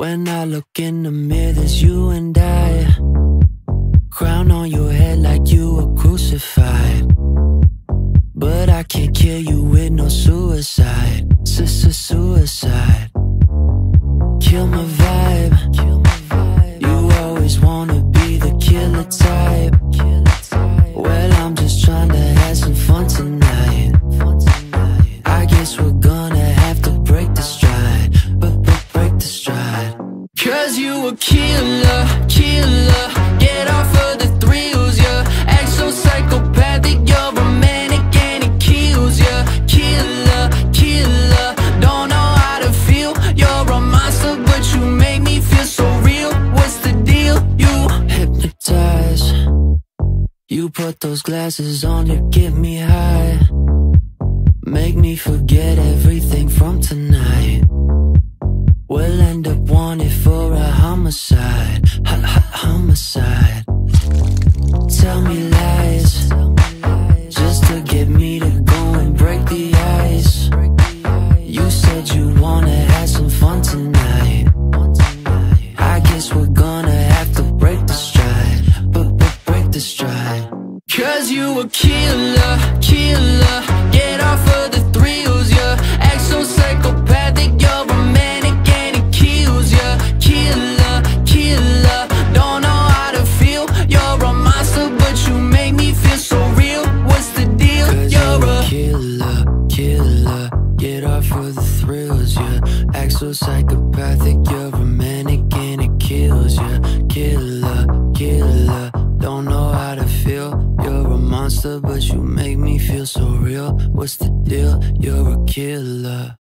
When I look in the mirror, there's you and I. Crown on your head like you were crucified. But I can't kill you with no suicide. Suicide. Kill my vibe. You always wanna be the killer type. Well, I'm just trying to have some fun tonight. I guess we're gonna have to break the stride, break the stride. 'Cause you a killer, killer. Get off of the thrills, yeah. Act so psychopathic, you're romantic and it kills, yeah. Killer, killer. Don't know how to feel. You're a monster, but you make me feel so real. What's the deal? You hypnotize. You put those glasses on, you get me high. Make me forget everything from tonight. We'll end up wanted for a homicide. Homicide. Tell me lies, just to get me to go and break the ice. You said you wanna have some fun tonight. I guess we're gonna have to break the stride, break the stride. 'Cause you a killer, killer. Get off of the thrills, yeah. Act so psychopathic, you're romantic and it kills, yeah. Killer, killer. Don't know how to feel. You're a monster, but you make me feel so real. What's the deal? 'Cause you're a killer, killer. Get off of the thrills, yeah. Act so psychopathic, you're romantic and it kills, yeah. Killer, killer. Don't know how to feel. You're a monster, but you make me feel so real. What's the deal? You're a killer.